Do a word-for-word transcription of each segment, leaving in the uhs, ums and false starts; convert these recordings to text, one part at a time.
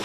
Oh,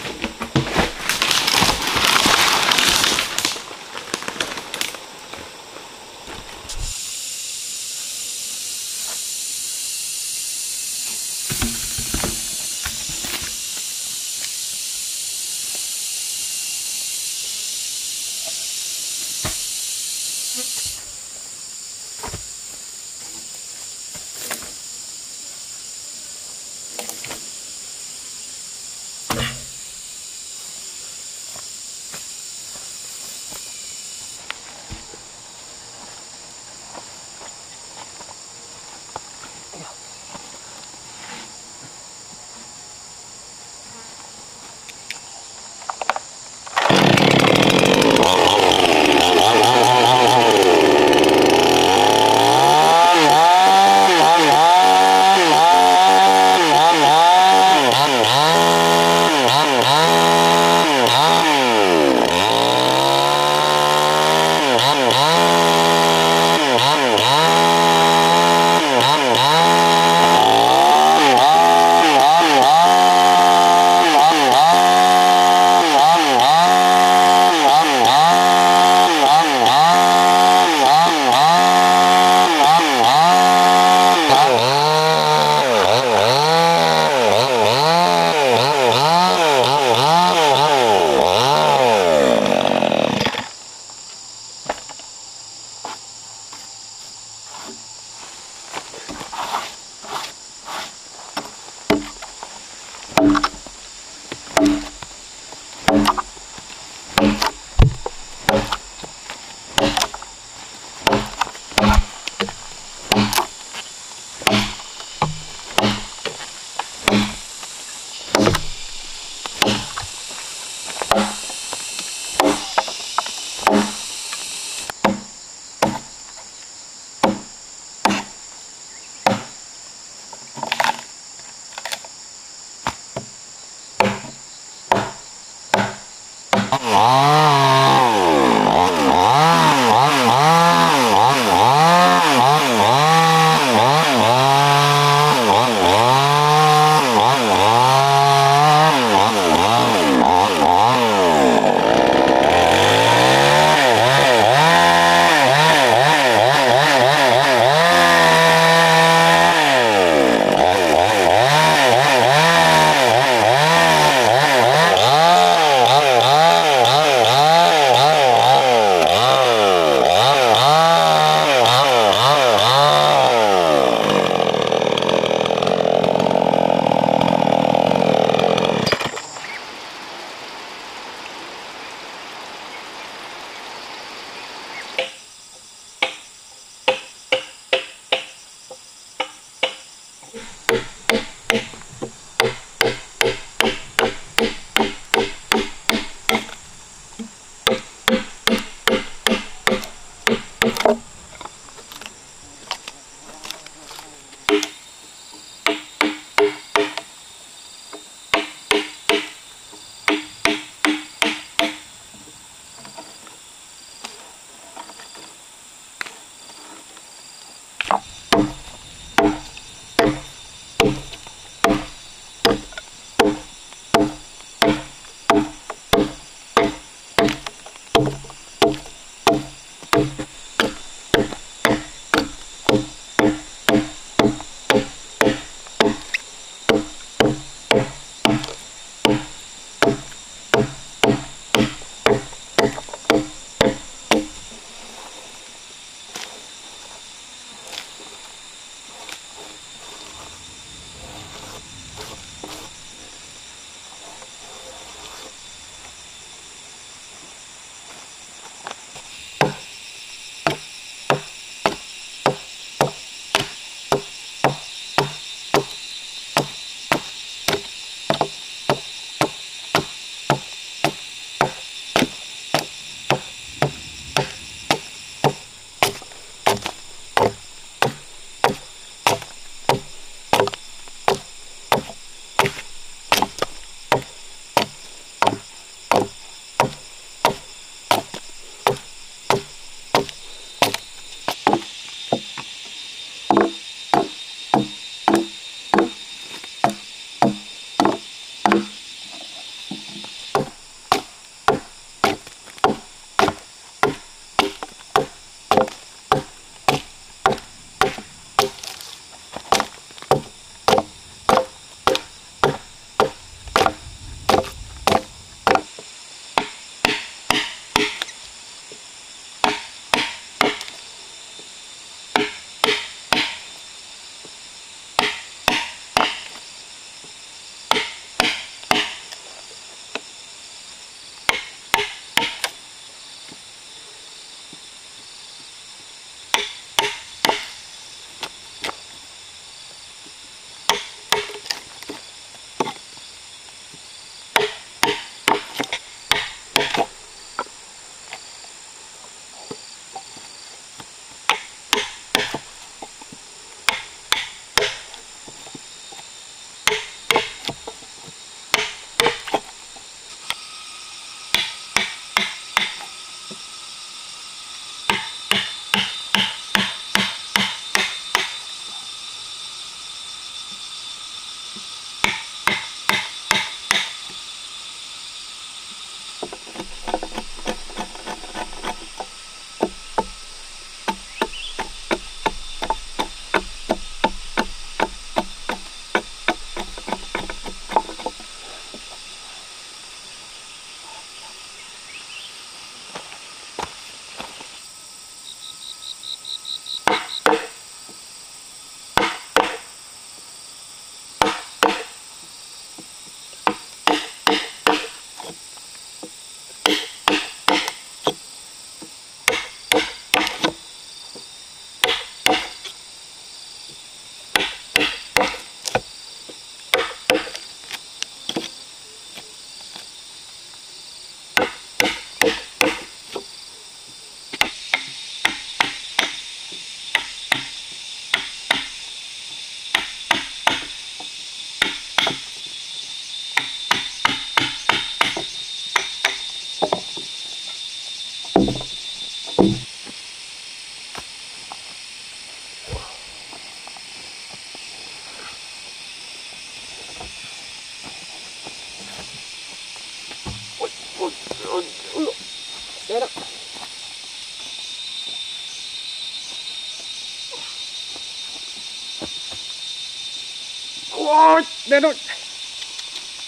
Đây thôi.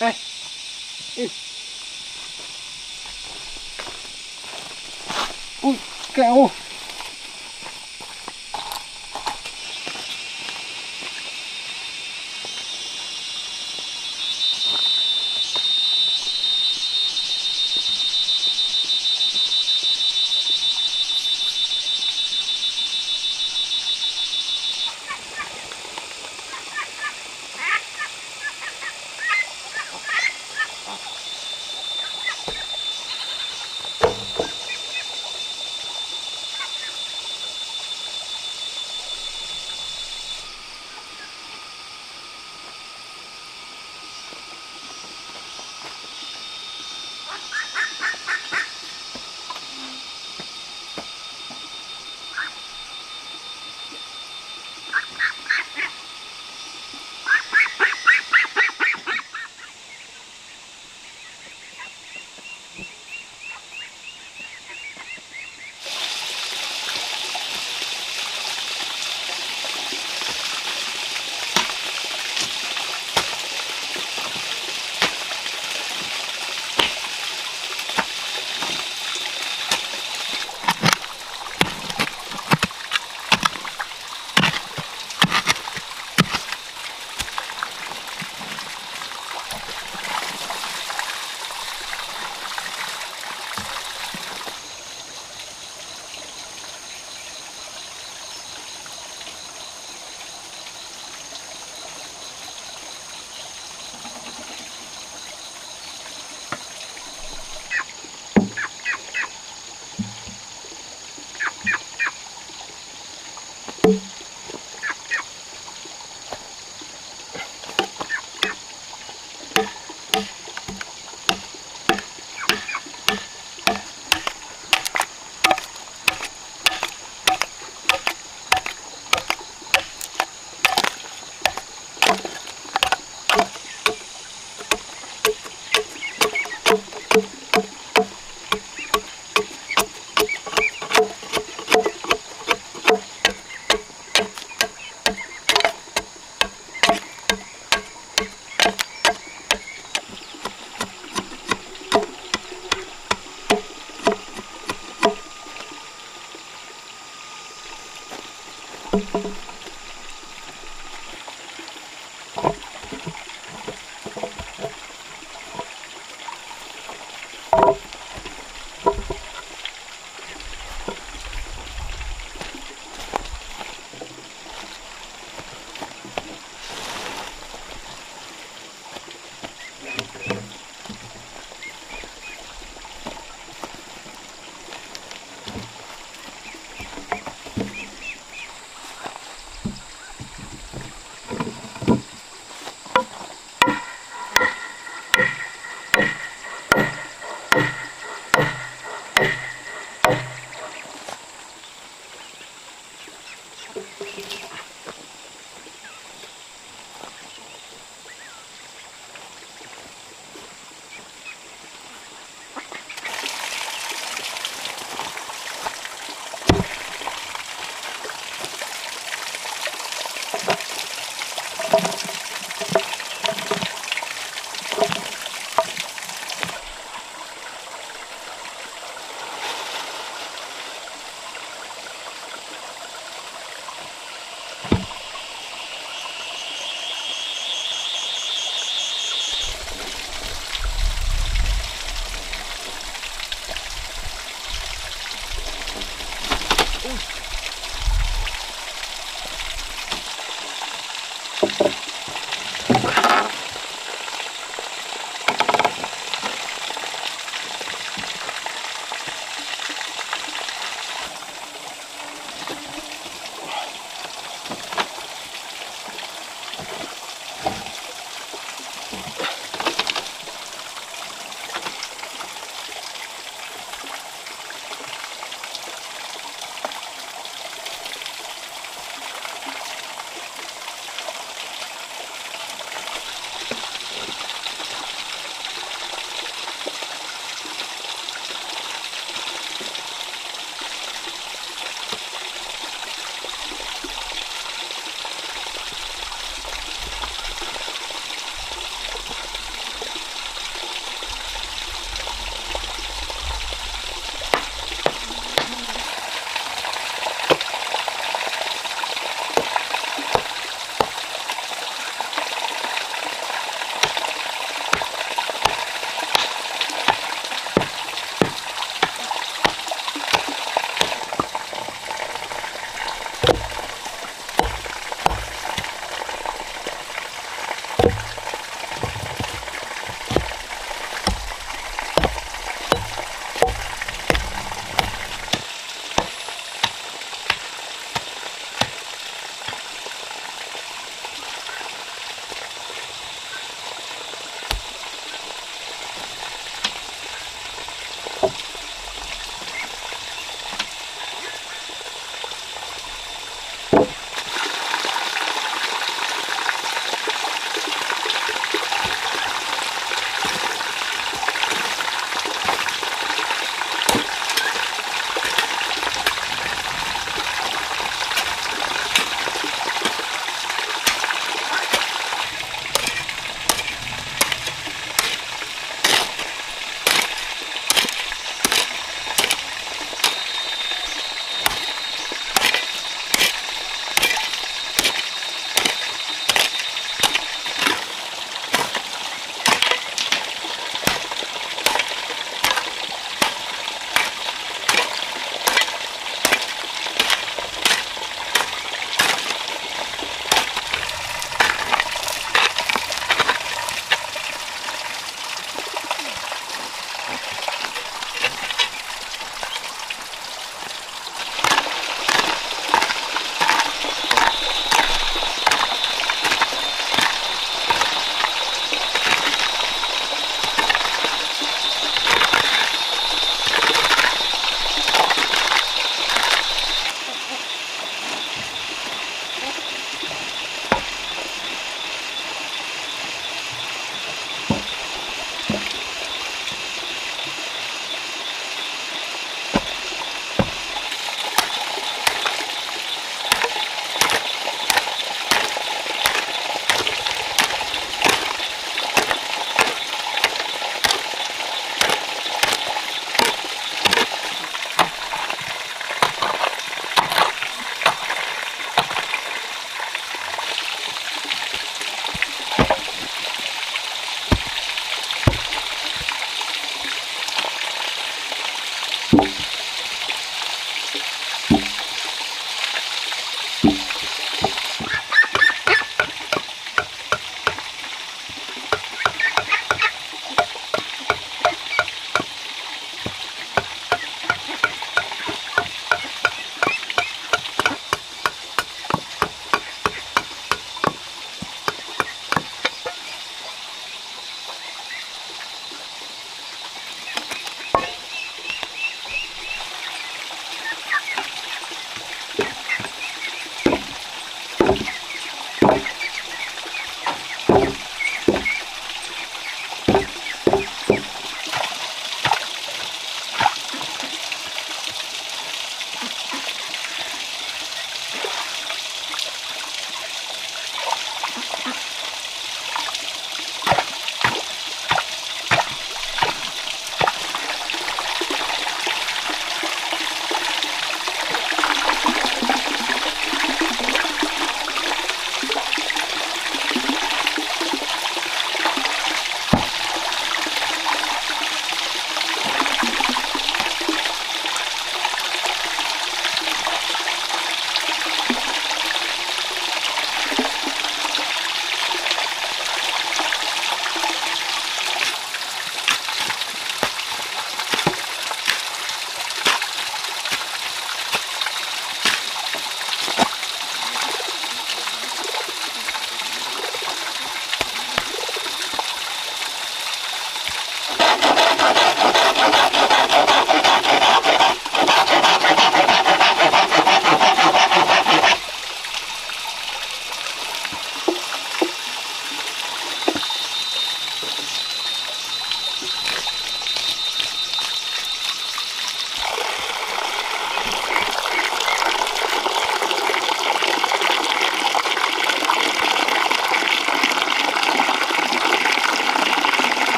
Đây. Ui, kéo.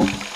You